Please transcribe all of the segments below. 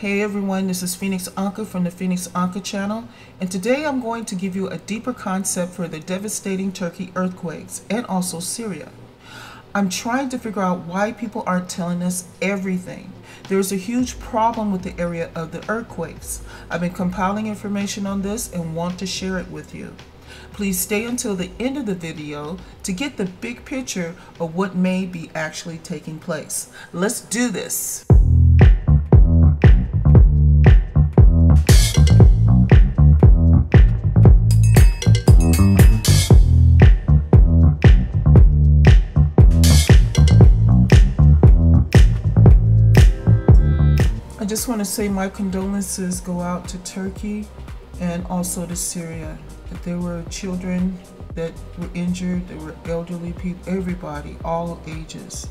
Hey everyone, this is Phoenix Ankaa from the Phoenix Ankaa channel, and today I'm going to give you a deeper concept for the devastating Turkey earthquakes and also Syria. I'm trying to figure out why people aren't telling us everything. There's a huge problem with the area of the earthquakes. I've been compiling information on this and want to share it with you. Please stay until the end of the video to get the big picture of what may be actually taking place. Let's do this. I just want to say my condolences go out to Turkey and also to Syria. There were children that were injured, there were elderly people, everybody, all ages.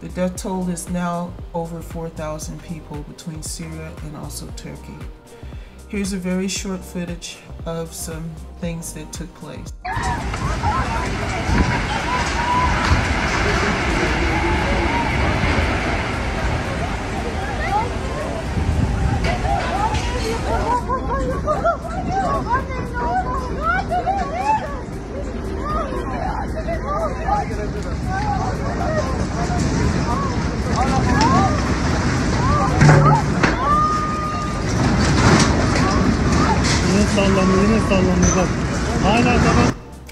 The death toll is now over 4,000 people between Syria and also Turkey. Here's a very short footage of some things that took place.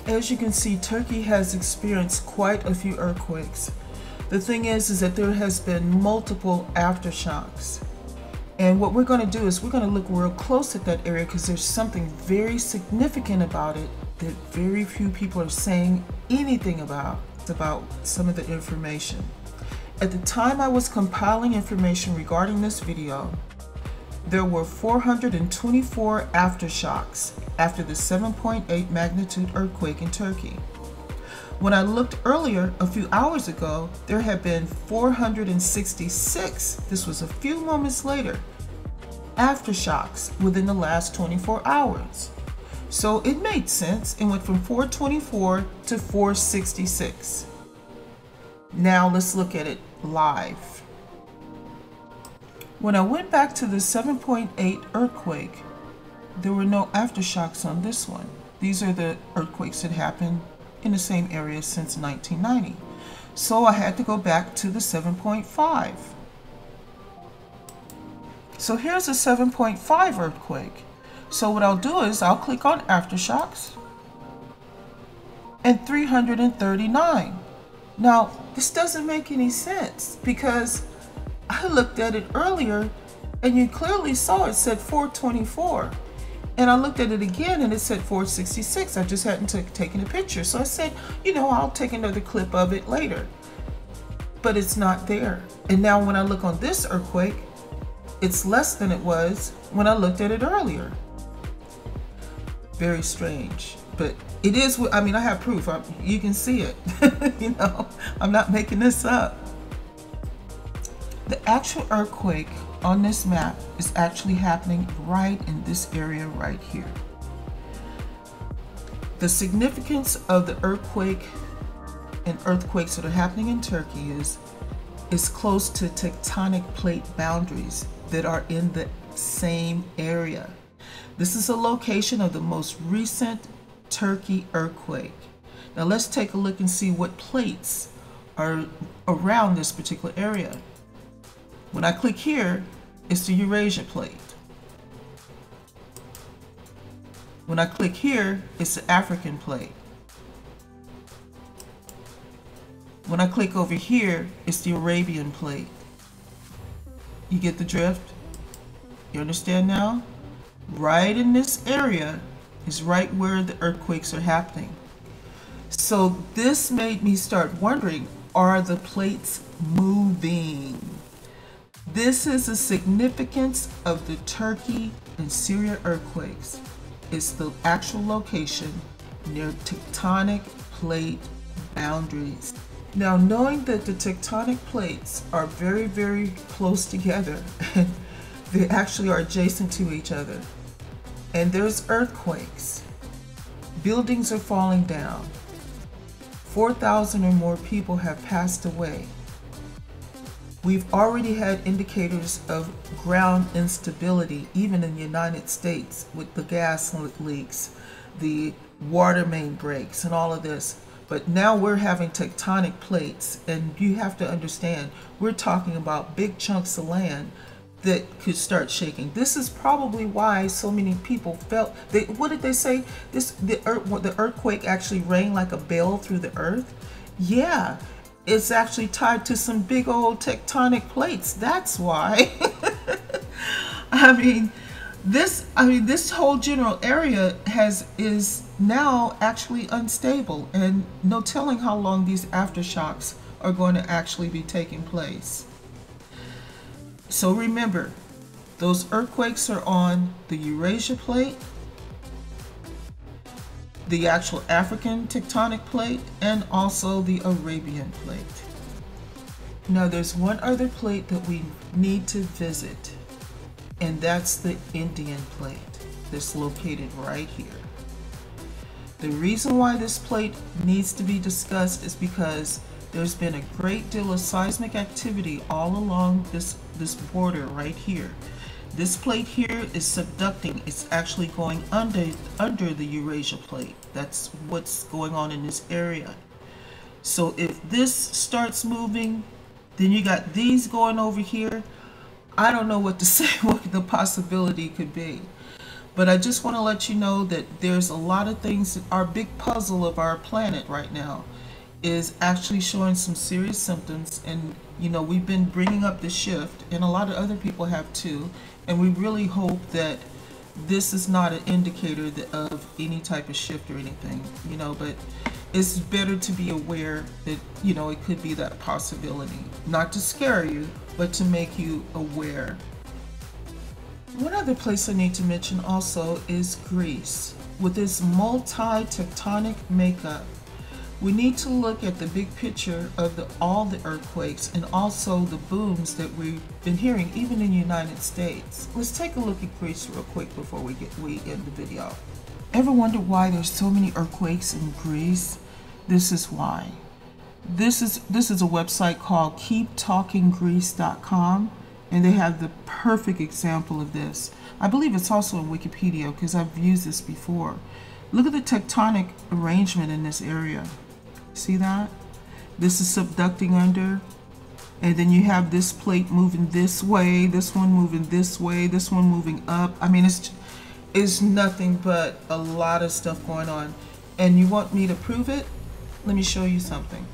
As you can see, Turkey has experienced quite a few earthquakes. The thing is that there has been multiple aftershocks. And what we're going to do is we're going to look real close at that area because there's something very significant about it that very few people are saying anything about some of the information. At the time I was compiling information regarding this video, there were 424 aftershocks after the 7.8 magnitude earthquake in Turkey. When I looked earlier, a few hours ago, there had been 466, this was a few moments later, aftershocks within the last 24 hours. So it made sense and went from 424 to 466. Now let's look at it live. When I went back to the 7.8 earthquake, there were no aftershocks on this one. These are the earthquakes that happened in the same area since 1990. So I had to go back to the 7.5. So here's a 7.5 earthquake. So what I'll do is I'll click on aftershocks and 339. Now this doesn't make any sense because I looked at it earlier and you clearly saw it said 424. And I looked at it again and it said 466. I just hadn't taken a picture. So I said, you know, I'll take another clip of it later. But it's not there. And now when I look on this earthquake, it's less than it was when I looked at it earlier. Very strange. But it is, I mean, I have proof. You can see it. You know, I'm not making this up. The actual earthquake on this map is actually happening right in this area right here. The significance of the earthquake and earthquakes that are happening in Turkey is it's close to tectonic plate boundaries that are in the same area. This is a location of the most recent Turkey earthquake. Now let's take a look and see what plates are around this particular area. When I click here, it's the Eurasia plate. When I click here, it's the African plate. When I click over here, it's the Arabian plate. You get the drift? You understand now? Right in this area is right where the earthquakes are happening. So this made me start wondering, are the plates moving? This is the significance of the Turkey and Syria earthquakes. It's the actual location near tectonic plate boundaries. Now, knowing that the tectonic plates are very, very close together, and they actually are adjacent to each other, and there's earthquakes, buildings are falling down, 4,000 or more people have passed away. We've already had indicators of ground instability, even in the United States, with the gas leaks, the water main breaks, and all of this. But now we're having tectonic plates, and you have to understand, we're talking about big chunks of land that could start shaking. This is probably why so many people felt, what did they say? The earthquake actually rang like a bell through the earth? Yeah. It's actually tied to some big old tectonic plates. That's why. I mean this whole general area is now actually unstable, and no telling how long these aftershocks are going to actually be taking place. So remember, those earthquakes are on the Eurasia plate, the actual African tectonic plate, and also the Arabian plate. Now there's one other plate that we need to visit, and that's the Indian plate that's located right here. The reason why this plate needs to be discussed is because there's been a great deal of seismic activity all along this border right here. This plate here is subducting. It's actually going under the Eurasia plate. That's what's going on in this area. So if this starts moving, then you got these going over here. I don't know what to say, what the possibility could be. But I just want to let you know that there's a lot of things that our big puzzle of our planet right now is actually showing some serious symptoms. And you know, we've been bringing up the shift, and a lot of other people have too, and we really hope that this is not an indicator of any type of shift or anything, you know, but it's better to be aware that, you know, it could be that possibility, not to scare you, but to make you aware. One other place I need to mention also is Greece. With its multi-tectonic makeup, we need to look at the big picture of all the earthquakes and also the booms that we've been hearing, even in the United States. Let's take a look at Greece real quick before we end the video. Ever wonder why there's so many earthquakes in Greece? This is why. This is a website called keeptalkinggreece.com, and they have the perfect example of this. I believe it's also on Wikipedia because I've used this before. Look at the tectonic arrangement in this area. See that? This is subducting under, and then you have this plate moving this way, this one moving this way, this one moving up. I mean, it's nothing but a lot of stuff going on. And you want me to prove it? Let me show you something.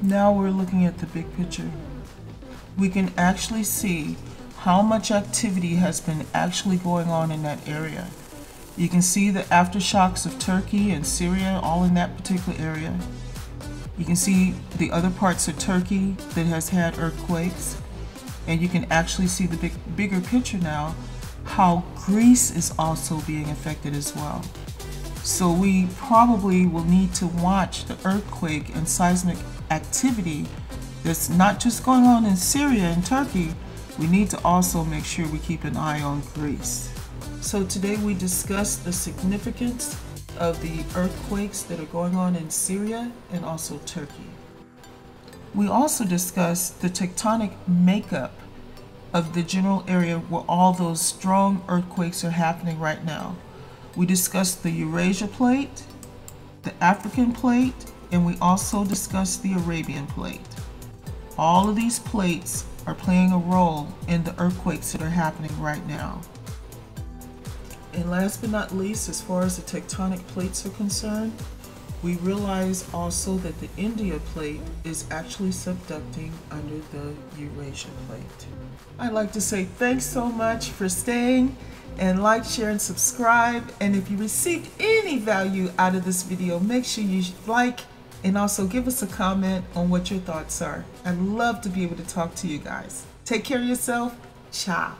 Now we're looking at the big picture. We can actually see how much activity has been actually going on in that area. You can see the aftershocks of Turkey and Syria all in that particular area. You can see the other parts of Turkey that has had earthquakes, and you can actually see the bigger picture now, how Greece is also being affected as well. So we probably will need to watch the earthquake and seismic activity that's not just going on in Syria and Turkey. We need to also make sure we keep an eye on Greece. So today we discussed the significance of the earthquakes that are going on in Syria and also Turkey. We also discussed the tectonic makeup of the general area where all those strong earthquakes are happening right now. We discussed the Eurasia plate, the African plate, and we also discussed the Arabian plate. All of these plates are playing a role in the earthquakes that are happening right now. And last but not least, as far as the tectonic plates are concerned, we realize also that the India plate is actually subducting under the Eurasia plate. I'd like to say thanks so much for staying, and like, share, and subscribe. And if you received any value out of this video, make sure you like, and also give us a comment on what your thoughts are. I'd love to be able to talk to you guys. Take care of yourself. Ciao.